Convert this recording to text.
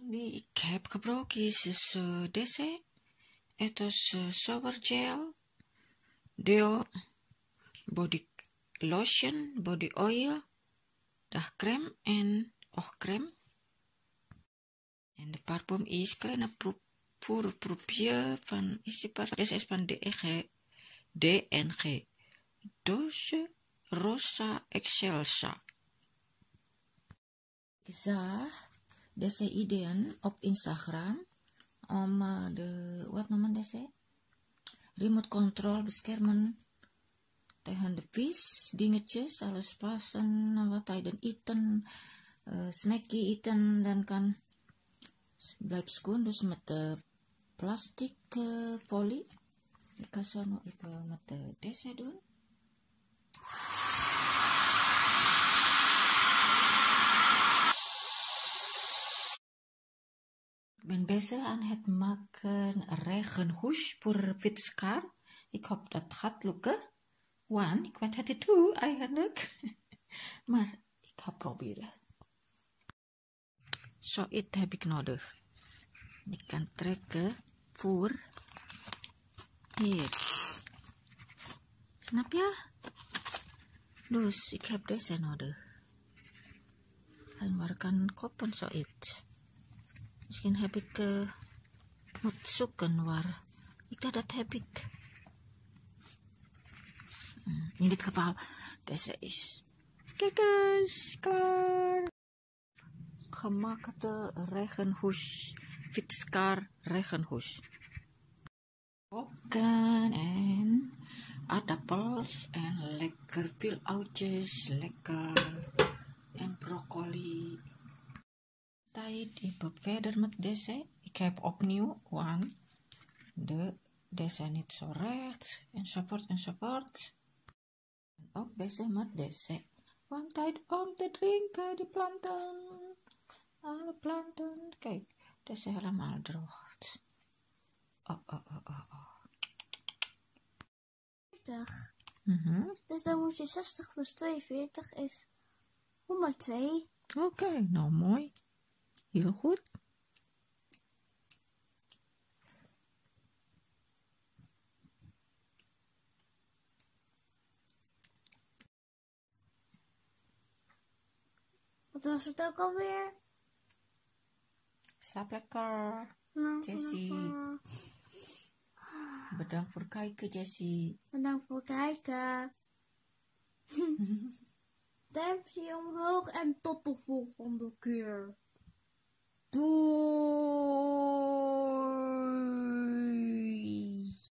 die ik heb gebruikt is D.C. Het is sober gel, deo, body lotion, body oil, dagcreme en oogcreme. En de parfum is kleine voorproefje van is van D.N.G. doosje Rosa Excelsa. Isa, dese idean op Instagram om de wat noemen dese remote control beschermen tegen de vis dingetjes, alles passen wat hij dan eten, snackie eten dan kan blijft schoon dus met de plastic folie. Ik ga zo nog even met de dese doen. Ik ben bezig aan het maken regenhoes voor witskaar. Ik hoop dat gaat lukken. Want ik weet het toe eigenlijk. Maar ik ga proberen. Zoiets heb ik nodig. Ik kan trekken voor hier. Snap je? Dus ik heb deze nodig. En waar kan kopen zoiets? Misschien heb ik moet zoeken waar. Ik dacht dat heb ik. In dit geval, deze is. Kijk eens, klaar. Gemaakte regenhoes. Witskaar regenhoes. Koken en aardappels en lekker veel oudjes, lekker en broccoli. Ik heb verder met deze. Ik heb opnieuw want deze niet zo recht enzovoort enzovoort. En ook bezig met deze. Want tijd om te drinken, die planten. Alle planten. Kijk, deze helemaal droog. Oh. 40. Dus dan moet je 60 plus 42 is 102. Oké, nou mooi. Heel goed. Wat was het ook alweer? Slaap lekker, Jessie. Bedankt voor kijken, Jessie. Bedankt voor kijken. Duimpje omhoog en tot de volgende keer.